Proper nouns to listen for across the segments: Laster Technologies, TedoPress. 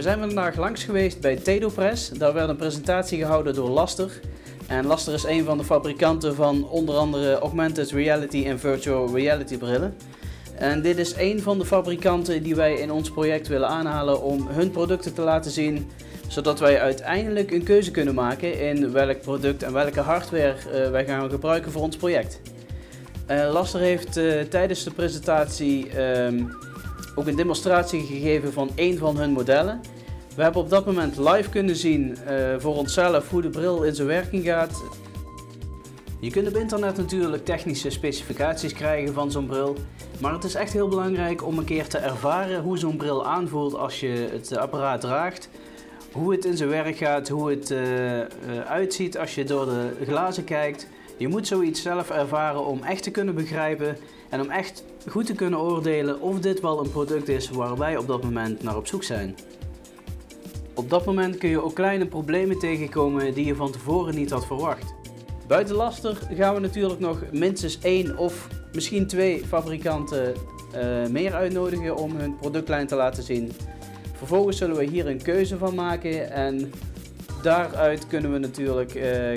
We zijn vandaag langs geweest bij TedoPress. Daar werd een presentatie gehouden door Laster. En Laster is een van de fabrikanten van onder andere augmented reality en virtual reality brillen. En dit is een van de fabrikanten die wij in ons project willen aanhalen om hun producten te laten zien, zodat wij uiteindelijk een keuze kunnen maken in welk product en welke hardware wij gaan gebruiken voor ons project. Laster heeft tijdens de presentatie ook een demonstratie gegeven van één van hun modellen. We hebben op dat moment live kunnen zien voor onszelf hoe de bril in zijn werking gaat. Je kunt op internet natuurlijk technische specificaties krijgen van zo'n bril, maar het is echt heel belangrijk om een keer te ervaren hoe zo'n bril aanvoelt als je het apparaat draagt, hoe het in zijn werk gaat, hoe het uitziet als je door de glazen kijkt. Je moet zoiets zelf ervaren om echt te kunnen begrijpen en om echt goed te kunnen oordelen of dit wel een product is waar wij op dat moment naar op zoek zijn. Op dat moment kun je ook kleine problemen tegenkomen die je van tevoren niet had verwacht. Buiten Laster gaan we natuurlijk nog minstens één of misschien twee fabrikanten meer uitnodigen om hun productlijn te laten zien. Vervolgens zullen we hier een keuze van maken en daaruit kunnen we natuurlijk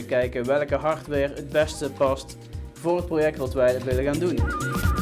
kijken welke hardware het beste past voor het project dat wij willen gaan doen.